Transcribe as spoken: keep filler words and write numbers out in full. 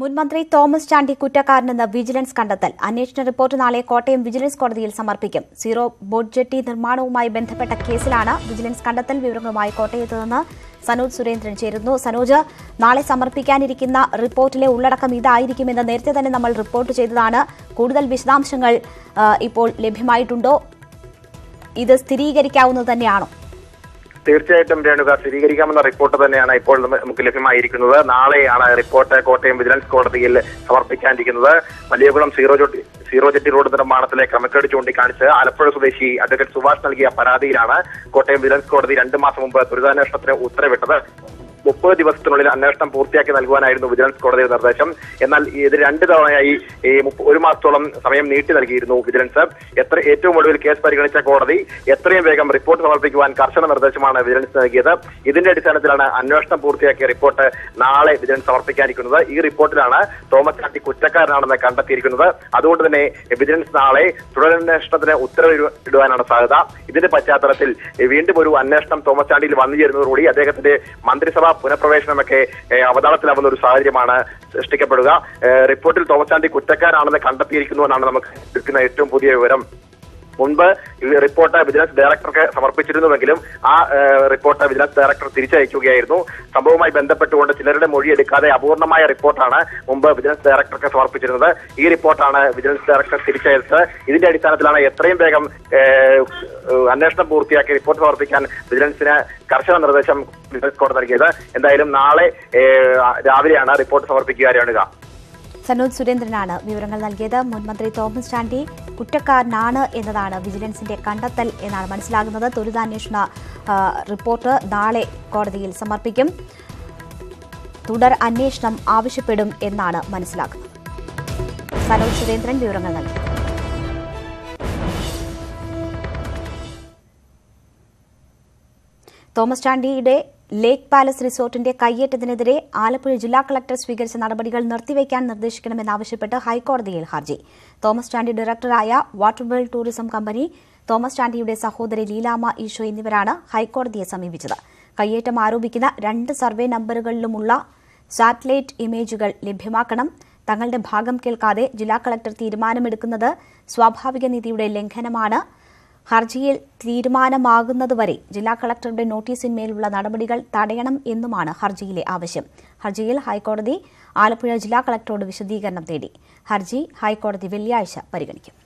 മുൻ മന്ത്രി Thomas Chandy കുറ്റക്കാരനെന്ന് vigilance കണ്ടെത്തൽ. അന്വേഷണ റിപ്പോർട്ട് നാളെ കോട്ടയം വിജിലൻസ് കോടതിയിൽ സമർപ്പിക്കും. സീറോ ബോഡ്ജെട്ടി നിർമ്മാണവുമായി ബന്ധപ്പെട്ട കേസിലാണ് വിജിലൻസ് കണ്ടെത്തൽ. വിവരങ്ങളുമായി കോട്ടയത്ത് നിന്ന് സനോജ് സുരേന്ദ്രൻ ചേരുന്നു. സനോജ്, നാളെ സമർപ്പിക്കാനിരിക്കുന്ന റിപ്പോർട്ടിലെ ഉള്ളടക്കം ഇതായിരിക്കുമെന്ന് നേരത്തെ തന്നെ നമ്മൾ റിപ്പോർട്ട് ചെയ്തതാണ്. കൂടുതൽ വിശദാംശങ്ങൾ ഇപ്പോൾ ലഭ്യമായിട്ടുണ്ടോ? ഇത് സ്ഥിരീകരിക്കാവുന്നത് തന്നെയാണോ? തീർച്ചയായിട്ടും രേണുക, സ്ഥിരീകരിക്കാമെന്ന റിപ്പോർട്ട് തന്നെയാണ് ഇപ്പോൾ നമുക്ക് ലഭ്യമായിരിക്കുന്നത്. നാളെയാണ് റിപ്പോർട്ട് കോട്ടയം വിജിലൻസ് കോടതിയിൽ സമർപ്പിക്കാനിരിക്കുന്നത്. Valiyakulam zero jetty zero jetty road നിർമ്മാണത്തിലെ ക്രമക്കേട് ചൂണ്ടിക്കാണിച്ച് ആലപ്പുഴ സ്വദേശി അഡ്വക്കേറ്റ് സുഭാഷ് നൽകിയ പരാതിയിലാണ് കോട്ടയം വിജിലൻസ് കോടതി രണ്ടു മാസം മുമ്പ് ദുരിതാന്വേഷണത്തിന് ഉത്തരവിട്ടത്. മുപ്പത് ദിവസത്തിനുള്ളിൽ അന്വേഷണം പൂർത്തിയാക്കി നൽകുവാനായിരുന്നു വിജിലൻസ് കോടതിയുടെ നിർദ്ദേശം. എന്നാൽ ഇത് രണ്ട് തവണയായി ഒരു മാസത്തോളം സമയം നീട്ടി നൽകിയിരുന്നു വിജിലൻസ്. എത്ര ഏറ്റവും ഒടുവിൽ കേസ് പരിഗണിച്ച കോടതി എത്രയും വേഗം റിപ്പോർട്ട് സമർപ്പിക്കുവാൻ കർശന നിർദ്ദേശമാണ് വിജിലൻസ് നൽകിയത്. ഇതിന്റെ അടിസ്ഥാനത്തിലാണ് അന്വേഷണം പൂർത്തിയാക്കിയ റിപ്പോർട്ട് നാളെ വിജിലൻസ് സമർപ്പിക്കാനിരിക്കുന്നത്. ഈ റിപ്പോർട്ടിലാണ് തോമസ് ചാണ്ടി കുറ്റക്കാരനാണെന്ന് കണ്ടെത്തിയിരിക്കുന്നത്. അതുകൊണ്ട് തന്നെ വിജിലൻസ് നാളെ തുടരന്വേഷണത്തിന് ഉത്തരവിടാനാണ് സാധ്യത. ഇതിന്റെ പശ്ചാത്തലത്തിൽ വീണ്ടും ഒരു അന്വേഷണം തോമസ് ചാണ്ടിയിൽ വന്നു ചേരുന്നതോടുകൂടി അദ്ദേഹത്തിന്റെ മന്ത്രിസഭ പുനഃപ്രവേശനമൊക്കെ അവതാളത്തിലാവുന്ന ഒരു സാഹചര്യമാണ് സൃഷ്ടിക്കപ്പെടുക. റിപ്പോർട്ടിൽ തോമസ് ചാണ്ടി കുറ്റക്കാരാണെന്ന് കണ്ടെത്തിയിരിക്കുന്നുവെന്നാണ് നമുക്ക് ലഭിക്കുന്ന ഏറ്റവും പുതിയ വിവരം. മുൻപ് റിപ്പോർട്ട് വിജിലൻസ് ഡയറക്ടർക്ക് സമർപ്പിച്ചിരുന്നുവെങ്കിലും ആ റിപ്പോർട്ട് വിജിലൻസ് ഡയറക്ടർ തിരിച്ചയക്കുകയായിരുന്നു. സംഭവവുമായി ബന്ധപ്പെട്ടുകൊണ്ട് ചിലരുടെ മൊഴിയെടുക്കാതെ അപൂർണമായ റിപ്പോർട്ടാണ് മുമ്പ് വിജിലൻസ് ഡയറക്ടർക്ക് സമർപ്പിച്ചിരുന്നത്. ഈ റിപ്പോർട്ടാണ് വിജിലൻസ് ഡയറക്ടർ തിരിച്ചയച്ചത്. ഇതിന്റെ അടിസ്ഥാനത്തിലാണ് എത്രയും വേഗം അന്വേഷണം പൂർത്തിയാക്കി റിപ്പോർട്ട് സമർപ്പിക്കാൻ വിജിലൻസിന് കർശന നിർദ്ദേശം വിജിലൻസ് കോടതി നൽകിയത്. എന്തായാലും നാളെ രാവിലെയാണ് റിപ്പോർട്ട് സമർപ്പിക്കുക. രേണുക, സനോജ് സുരേന്ദ്രനാണ് വിവരങ്ങൾ നൽകിയത്. മുൻമന്ത്രി തോമസ് ചാണ്ടി കുറ്റക്കാരനാണ് എന്നതാണ് വിജിലൻസിന്റെ കണ്ടെത്തൽ എന്നാണ് മനസ്സിലാകുന്നത്. ദുരിതാന്വേഷണ റിപ്പോർട്ട് നാളെ കോടതിയിൽ സമർപ്പിക്കും. തുടർ അന്വേഷണം ആവശ്യപ്പെടും എന്നാണ് മനസ്സിലാക്കുന്നത്. സനോജ് സുരേന്ദ്രൻ വിവരങ്ങൾ നൽകി. തോമസ് ചാണ്ടിയുടെ ലേക്ക് പാലസ് റിസോർട്ടിന്റെ കയ്യേറ്റത്തിനെതിരെ ആലപ്പുഴ ജില്ലാ കളക്ടർ സ്വീകരിച്ച നടപടികൾ നിർത്തിവെക്കാൻ നിർദ്ദേശിക്കണമെന്നാവശ്യപ്പെട്ട് ഹൈക്കോടതിയിൽ ഹർജി. തോമസ് ചാണ്ടി ഡയറക്ടറായ വാട്ടർവെൽ ടൂറിസം കമ്പനി, തോമസ് ചാണ്ടിയുടെ സഹോദരി ലീലാമ്മ ഈശോ എന്നിവരാണ് ഹൈക്കോടതിയെ സമീപിച്ചത്. കയ്യേറ്റം ആരോപിക്കുന്ന രണ്ട് സർവേ നമ്പറുകളിലുമുള്ള സാറ്റലൈറ്റ് ഇമേജുകൾ ലഭ്യമാക്കണം. തങ്ങളുടെ ഭാഗം കേൾക്കാതെ ജില്ലാ കളക്ടർ തീരുമാനമെടുക്കുന്നത് സ്വാഭാവിക നീതിയുടെ ലംഘനമാണ്. ഹർജിയിൽ തീരുമാനമാകുന്നതുവരെ ജില്ലാ കളക്ടറുടെ നോട്ടീസിന്മേലുള്ള നടപടികൾ തടയണം എന്നുമാണ് ഹർജിയിലെ ആവശ്യം. ഹർജിയിൽ ഹൈക്കോടതി ആലപ്പുഴ ജില്ലാ കളക്ടറോട് വിശദീകരണം തേടി. ഹർജി ഹൈക്കോടതി വെള്ളിയാഴ്ച പരിഗണിക്കും.